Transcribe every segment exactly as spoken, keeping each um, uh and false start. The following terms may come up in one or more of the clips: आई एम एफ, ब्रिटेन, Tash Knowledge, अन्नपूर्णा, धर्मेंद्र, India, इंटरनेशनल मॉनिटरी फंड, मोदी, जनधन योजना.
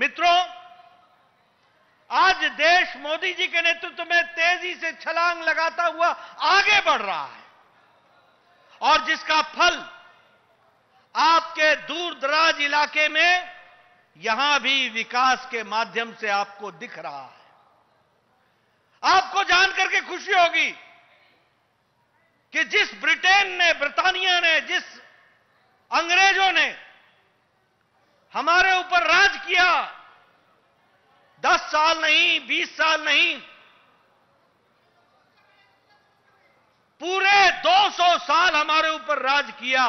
मित्रों, आज देश मोदी जी के नेतृत्व में तेजी से छलांग लगाता हुआ आगे बढ़ रहा है और जिसका फल आपके दूरदराज इलाके में यहां भी विकास के माध्यम से आपको दिख रहा है। आपको जानकर के खुशी होगी कि जिस ब्रिटेन ने, ब्रिटानिया ने, जिस अंग्रेजों ने हमारे ऊपर राज किया, दस साल नहीं, बीस साल नहीं, पूरे दो सौ साल हमारे ऊपर राज किया,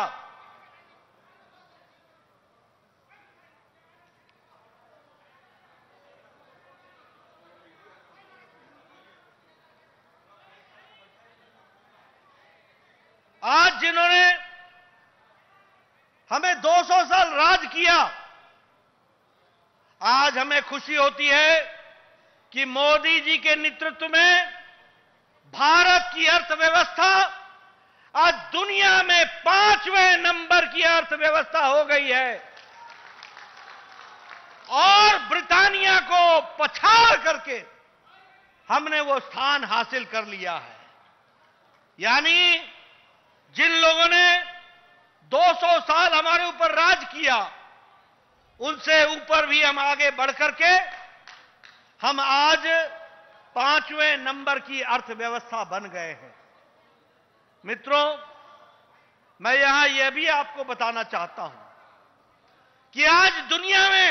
आज जिन्होंने हमें दो सौ साल राज किया, आज हमें खुशी होती है कि मोदी जी के नेतृत्व में भारत की अर्थव्यवस्था आज दुनिया में पांचवें नंबर की अर्थव्यवस्था हो गई है और ब्रिटानिया को पछाड़ करके हमने वो स्थान हासिल कर लिया है। यानी जिन लोगों ने दो सौ साल हमारे ऊपर राज किया, उनसे ऊपर भी हम आगे बढ़ करके हम आज पांचवें नंबर की अर्थव्यवस्था बन गए हैं। मित्रों, मैं यहां यह भी आपको बताना चाहता हूं कि आज दुनिया में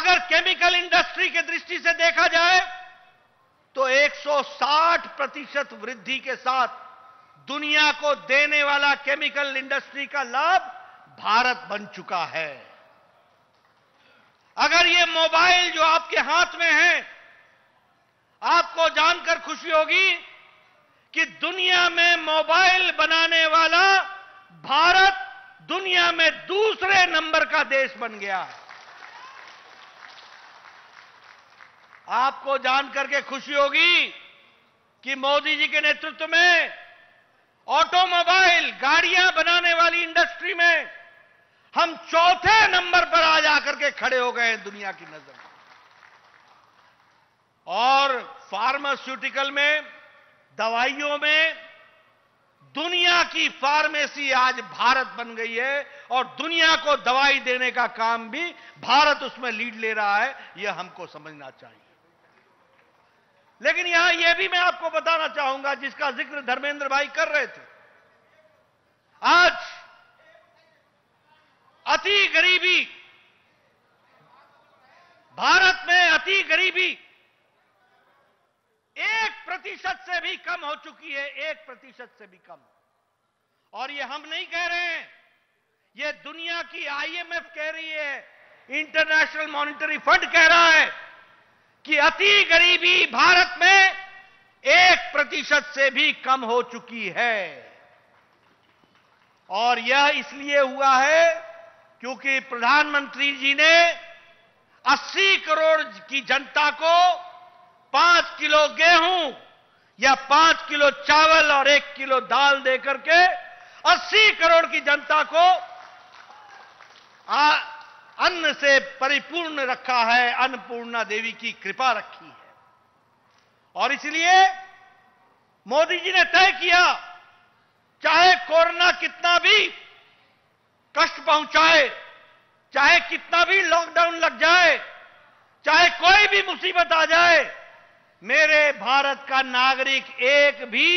अगर केमिकल इंडस्ट्री के दृष्टि से देखा जाए तो एक सौ साठ प्रतिशत वृद्धि के साथ दुनिया को देने वाला केमिकल इंडस्ट्री का लाभ भारत बन चुका है। अगर ये मोबाइल जो आपके हाथ में है, आपको जानकर खुशी होगी कि दुनिया में मोबाइल बनाने वाला भारत दुनिया में दूसरे नंबर का देश बन गया है। आपको जानकर के खुशी होगी कि मोदी जी के नेतृत्व में ऑटोमोबाइल, गाड़ियां बनाने वाली इंडस्ट्री में हम चौथे नंबर पर आ जाकर के खड़े हो गए हैं दुनिया की नजर में। और फार्मास्यूटिकल में, दवाइयों में दुनिया की फार्मेसी आज भारत बन गई है और दुनिया को दवाई देने का काम भी भारत उसमें लीड ले रहा है, यह हमको समझना चाहिए। लेकिन यहां यह भी मैं आपको बताना चाहूंगा, जिसका जिक्र धर्मेंद्र भाई कर रहे थे, आज अति गरीबी, भारत में अति गरीबी एक प्रतिशत से भी कम हो चुकी है, एक प्रतिशत से भी कम। और ये हम नहीं कह रहे हैं, ये दुनिया की आई एम एफ कह रही है, इंटरनेशनल मॉनिटरी फंड कह रहा है कि अति गरीबी भारत में एक प्रतिशत से भी कम हो चुकी है। और यह इसलिए हुआ है क्योंकि प्रधानमंत्री जी ने अस्सी करोड़ की जनता को पांच किलो गेहूं या पांच किलो चावल और एक किलो दाल देकर के अस्सी करोड़ की जनता को आ, अन्न से परिपूर्ण रखा है, अन्नपूर्णा देवी की कृपा रखी है। और इसलिए मोदी जी ने तय किया, चाहे कोरोना कितना भी कष्ट पहुंचाए, चाहे कितना भी लॉकडाउन लग जाए, चाहे कोई भी मुसीबत आ जाए, मेरे भारत का नागरिक एक भी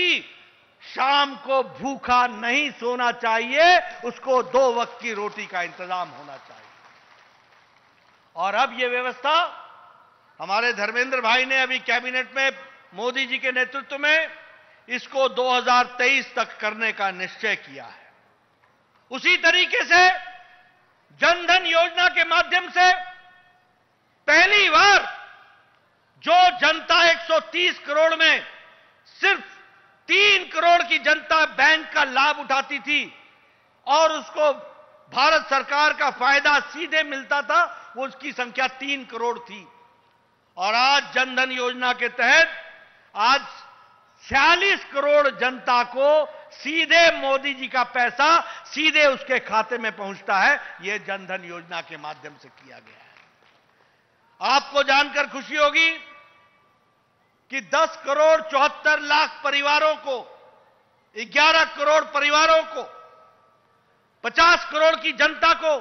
शाम को भूखा नहीं सोना चाहिए, उसको दो वक्त की रोटी का इंतजाम होना चाहिए। और अब ये व्यवस्था हमारे धर्मेंद्र भाई ने अभी कैबिनेट में मोदी जी के नेतृत्व में इसको दो हज़ार तेईस तक करने का निश्चय किया है। उसी तरीके से जनधन योजना के माध्यम से पहली बार जो जनता एक सौ तीस करोड़ में सिर्फ तीन करोड़ की जनता बैंक का लाभ उठाती थी और उसको भारत सरकार का फायदा सीधे मिलता था, वो उसकी संख्या तीन करोड़ थी। और आज जनधन योजना के तहत आज छियालीस करोड़ जनता को सीधे मोदी जी का पैसा सीधे उसके खाते में पहुंचता है। यह जनधन योजना के माध्यम से किया गया है। आपको जानकर खुशी होगी कि दस करोड़ चौहत्तर लाख परिवारों को, ग्यारह करोड़ परिवारों को, पचास करोड़ की जनता को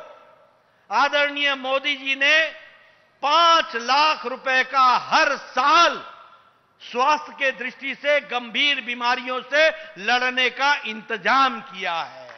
आदरणीय मोदी जी ने पांच लाख रुपए का हर साल स्वास्थ्य के दृष्टि से गंभीर बीमारियों से लड़ने का इंतजाम किया है।